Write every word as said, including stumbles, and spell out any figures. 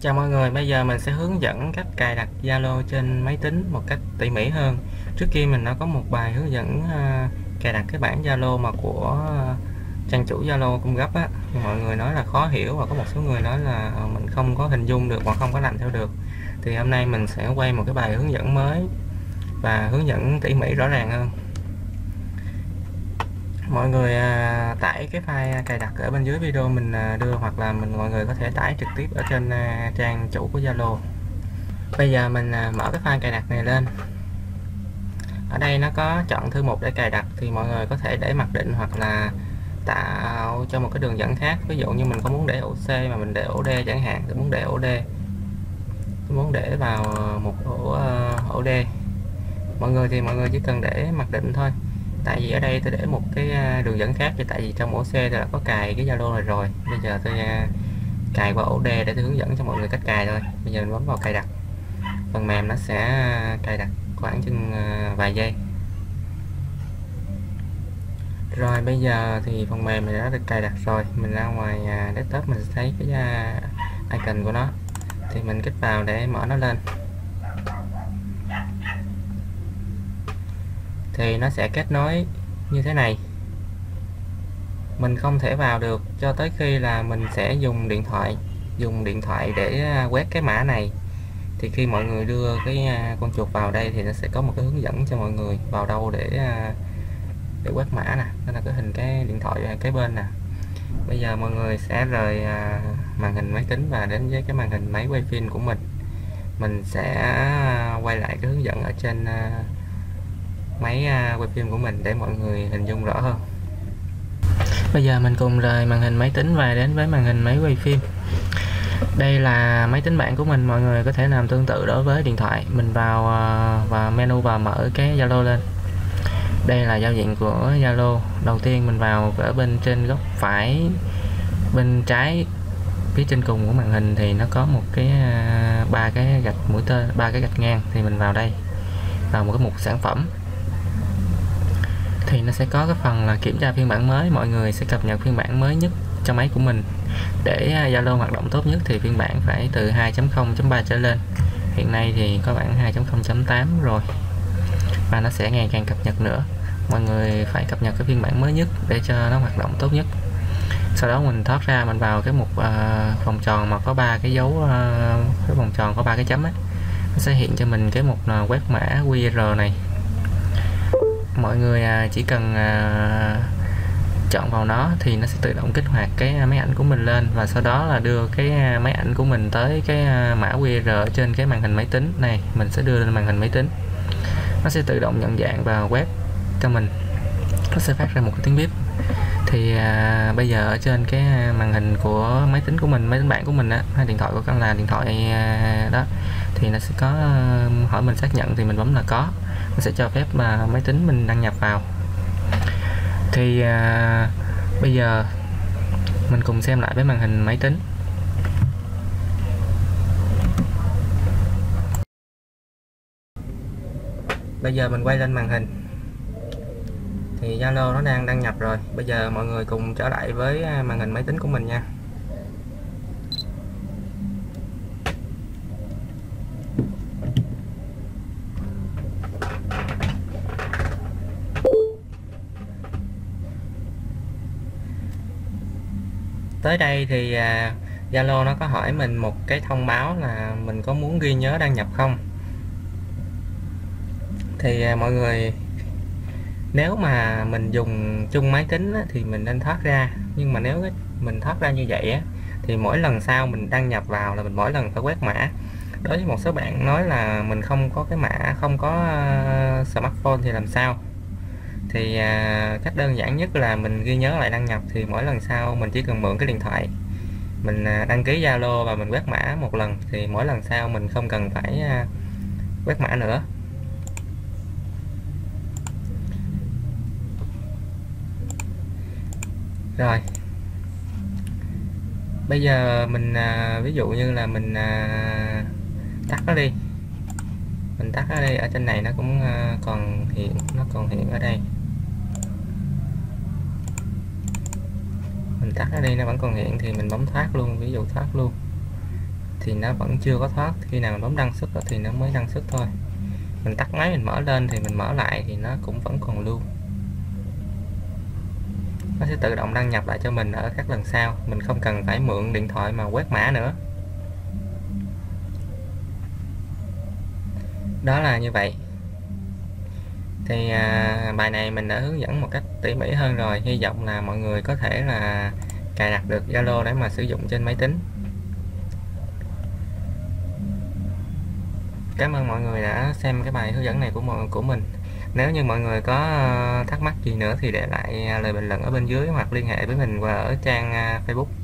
Chào mọi người, bây giờ mình sẽ hướng dẫn cách cài đặt Zalo trên máy tính một cách tỉ mỉ hơn. Trước kia mình đã có một bài hướng dẫn uh, cài đặt cái bản Zalo mà của uh, trang chủ Zalo cung cấp á. Mọi người nói là khó hiểu và có một số người nói là mình không có hình dung được hoặc không có làm theo được. Thì hôm nay mình sẽ quay một cái bài hướng dẫn mới và hướng dẫn tỉ mỉ rõ ràng hơn. Mọi người uh, tải cái file cài đặt ở bên dưới video mình uh, đưa, hoặc là mình mọi người có thể tải trực tiếp ở trên uh, trang chủ của Zalo. Bây giờ mình uh, mở cái file cài đặt này lên. Ở đây nó có chọn thư mục để cài đặt, thì mọi người có thể để mặc định hoặc là tạo cho một cái đường dẫn khác. Ví dụ như mình không muốn để ổ C mà mình để ổ D chẳng hạn, tôi muốn để ổ D, tôi muốn để vào một ổ uh, ổ D. Mọi người thì mọi người chỉ cần để mặc định thôi. Tại vì ở đây tôi để một cái đường dẫn khác, thì tại vì trong ổ C tôi đã có cài cái Zalo này rồi. Bây giờ tôi cài vào ổ D để tôi hướng dẫn cho mọi người cách cài thôi. Bây giờ mình bấm vào cài đặt. Phần mềm nó sẽ cài đặt khoảng chừng vài giây. Rồi bây giờ thì phần mềm này đã được cài đặt rồi. Mình ra ngoài desktop mình thấy cái icon của nó. Thì mình kích vào để mở nó lên. Thì nó sẽ kết nối như thế này. Mình không thể vào được cho tới khi là mình sẽ dùng điện thoại dùng điện thoại để quét cái mã này. Thì khi mọi người đưa cái con chuột vào đây thì nó sẽ có một cái hướng dẫn cho mọi người vào đâu để để quét mã nè. Đó là cái hình cái điện thoại cái bên nè. Bây giờ mọi người sẽ rời màn hình máy tính và đến với cái màn hình máy quay phim của mình. Mình sẽ quay lại cái hướng dẫn ở trên máy quay phim của mình để mọi người hình dung rõ hơn. Bây giờ mình cùng rời màn hình máy tính và đến với màn hình máy quay phim. Đây là máy tính bảng của mình, mọi người có thể làm tương tự đối với điện thoại. Mình vào và menu và mở cái Zalo lên. Đây là giao diện của Zalo. Đầu tiên mình vào ở bên trên góc phải, bên trái phía trên cùng của màn hình thì nó có một cái ba cái gạch mũi tên, ba cái gạch ngang, thì mình vào đây, vào một cái mục sản phẩm. Thì nó sẽ có cái phần là kiểm tra phiên bản mới. Mọi người sẽ cập nhật phiên bản mới nhất cho máy của mình. Để Zalo hoạt động tốt nhất thì phiên bản phải từ hai chấm không chấm ba trở lên. Hiện nay thì có bản hai chấm không chấm tám rồi. Và nó sẽ ngày càng cập nhật nữa. Mọi người phải cập nhật cái phiên bản mới nhất để cho nó hoạt động tốt nhất. Sau đó mình thoát ra, mình vào cái mục uh, vòng tròn mà có ba cái dấu, uh, cái vòng tròn có ba cái chấm ấy. Nó sẽ hiện cho mình cái mục uh, quét mã quy rờ này. Mọi người chỉ cần chọn vào nó thì nó sẽ tự động kích hoạt cái máy ảnh của mình lên, và sau đó là đưa cái máy ảnh của mình tới cái mã quy rờ trên cái màn hình máy tính này. Mình sẽ đưa lên màn hình máy tính, nó sẽ tự động nhận dạng và quét cho mình. Nó sẽ phát ra một cái tiếng bíp. Thì à, bây giờ ở trên cái màn hình của máy tính của mình, máy tính bảng của mình á, hay điện thoại của con là điện thoại à, đó, thì nó sẽ có hỏi mình xác nhận, thì mình bấm là có. Nó sẽ cho phép mà máy tính mình đăng nhập vào. Thì à, bây giờ mình cùng xem lại với màn hình máy tính. Bây giờ mình quay lên màn hình. Thì Zalo nó đang đăng nhập rồi. Bây giờ mọi người cùng trở lại với màn hình máy tính của mình nha. Tới đây thì Zalo nó có hỏi mình một cái thông báo là mình có muốn ghi nhớ đăng nhập không. Thì mọi người, nếu mà mình dùng chung máy tính á, thì mình nên thoát ra. Nhưng mà nếu mình thoát ra như vậy á, thì mỗi lần sau mình đăng nhập vào là mình mỗi lần phải quét mã. Đối với một số bạn nói là mình không có cái mã, không có uh, smartphone thì làm sao. Thì uh, cách đơn giản nhất là mình ghi nhớ lại đăng nhập. Thì mỗi lần sau mình chỉ cần mượn cái điện thoại, mình uh, đăng ký Zalo và mình quét mã một lần. Thì mỗi lần sau mình không cần phải uh, quét mã nữa. Rồi, bây giờ mình à, ví dụ như là mình à, tắt nó đi. mình tắt ở đây, ở trên này nó cũng còn hiện, nó còn hiện ở đây. Mình tắt ở đây nó vẫn còn hiện thì mình bấm thoát luôn, ví dụ thoát luôn thì nó vẫn chưa có thoát, khi nào mình bấm đăng xuất thì nó mới đăng xuất thôi. Mình tắt máy, mình mở lên thì mình mở lại thì nó cũng vẫn còn lưu, nó sẽ tự động đăng nhập lại cho mình ở các lần sau, mình không cần phải mượn điện thoại mà quét mã nữa. Đó là như vậy. Thì à, bài này mình đã hướng dẫn một cách tỉ mỉ hơn rồi, hy vọng là mọi người có thể là cài đặt được Zalo để mà sử dụng trên máy tính. Cảm ơn mọi người đã xem cái bài hướng dẫn này của mọi, của mình. Nếu như mọi người có thắc mắc gì nữa thì để lại lời bình luận ở bên dưới hoặc liên hệ với mình qua ở trang Facebook.